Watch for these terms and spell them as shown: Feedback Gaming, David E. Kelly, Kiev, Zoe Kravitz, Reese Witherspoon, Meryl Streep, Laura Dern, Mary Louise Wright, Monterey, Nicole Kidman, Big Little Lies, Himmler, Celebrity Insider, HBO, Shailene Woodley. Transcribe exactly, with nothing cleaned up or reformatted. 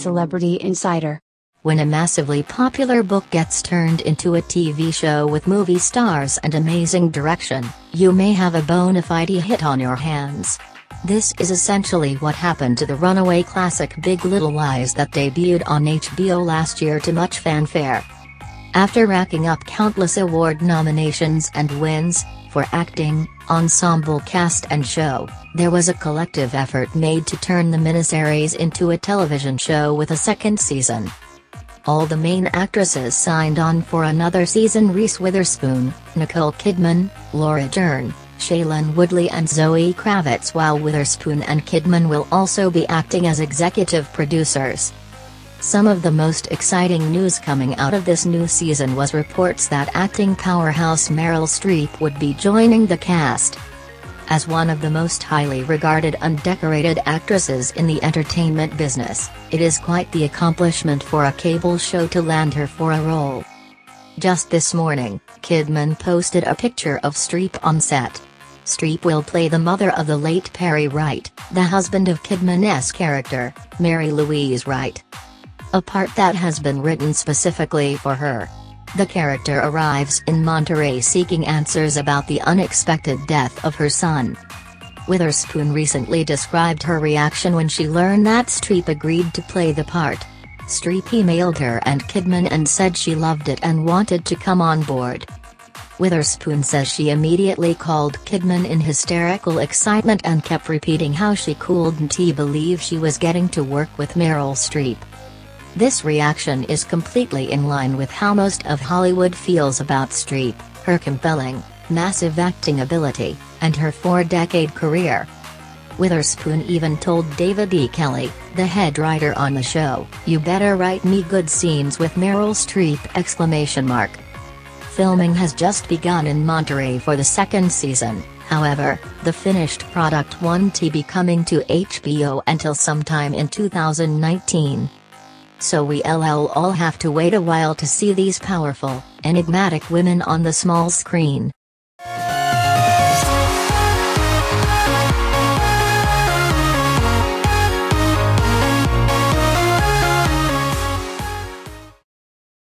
Celebrity Insider. When a massively popular book gets turned into a T V show with movie stars and amazing direction, you may have a bona fide hit on your hands. This is essentially what happened to the runaway classic Big Little Lies that debuted on H B O last year to much fanfare. After racking up countless award nominations and wins, for acting, ensemble cast and show, there was a collective effort made to turn the miniseries into a television show with a second season. All the main actresses signed on for another season: Reese Witherspoon, Nicole Kidman, Laura Dern, Shailene Woodley and Zoe Kravitz, while Witherspoon and Kidman will also be acting as executive producers. Some of the most exciting news coming out of this new season was reports that acting powerhouse Meryl Streep would be joining the cast. As one of the most highly regarded and decorated actresses in the entertainment business, it is quite the accomplishment for a cable show to land her for a role. Just this morning, Kidman posted a picture of Streep on set. Streep will play the mother of the late Perry Wright, the husband of Kidman's character, Mary Louise Wright. A part that has been written specifically for her. The character arrives in Monterey seeking answers about the unexpected death of her son. Witherspoon recently described her reaction when she learned that Streep agreed to play the part. Streep emailed her and Kidman and said she loved it and wanted to come on board. Witherspoon says she immediately called Kidman in hysterical excitement and kept repeating how she couldn't believe she was getting to work with Meryl Streep. This reaction is completely in line with how most of Hollywood feels about Streep, her compelling, massive acting ability, and her four-decade career. Witherspoon even told David E. Kelly, the head writer on the show, "You better write me good scenes with Meryl Streep!" exclamation mark. Filming has just begun in Monterey for the second season, however, the finished product won't be coming to H B O until sometime in two thousand nineteen. So we'll all have to wait a while to see these powerful, enigmatic women on the small screen.